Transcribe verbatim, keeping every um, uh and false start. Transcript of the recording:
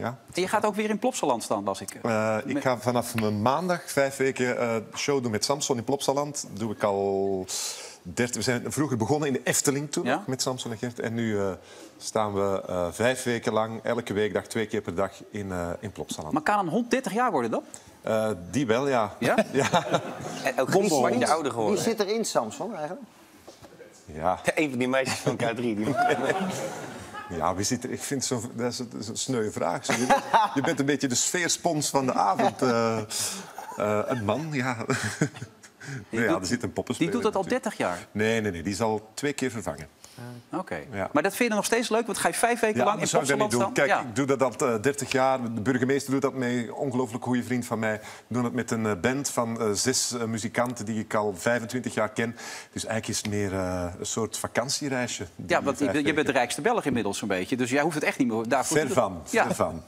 Ja. En je gaat ook weer in Plopsaland staan, las ik. Uh, ik ga vanaf mijn maandag vijf weken uh, show doen met Samson in Plopsaland. Dat doe ik al dertig... We zijn vroeger begonnen in de Efteling toen, ja? Met Samson en Gert. En nu uh, staan we uh, vijf weken lang, elke weekdag, twee keer per dag in, uh, in Plopsaland. Maar kan een hond dertig jaar worden dan? Uh, die wel, ja. Ja? Ja. En ook niet maar niet ouder geworden. Wie zit er in Samson eigenlijk? Ja. Een van die meisjes van K drie. Die... Ja, wie zit er? Ik vind zo, dat is een, een sneu vraag. Zo, je, bent, je bent een beetje de sfeerspons van de avond. Uh, uh, een man, ja. Nee, ja, er zit een poppenspeler. Die doet dat al dertig jaar? Nee, nee, nee, die is al twee keer vervangen. Oké. Okay. Ja. Maar dat vind je nog steeds leuk? Want ga je vijf weken ja, lang in Plopsaland staan? Kijk, ja. Ik doe dat al uh, dertig jaar. De burgemeester doet dat mee. Een ongelooflijk goede vriend van mij. We doen het met een band van uh, zes uh, muzikanten die ik al vijfentwintig jaar ken. Dus eigenlijk is het meer uh, een soort vakantiereisje. Ja, want je, je bent de rijkste Belg inmiddels een beetje. Dus jij hoeft het echt niet meer... Daarvoor ver van, ver van.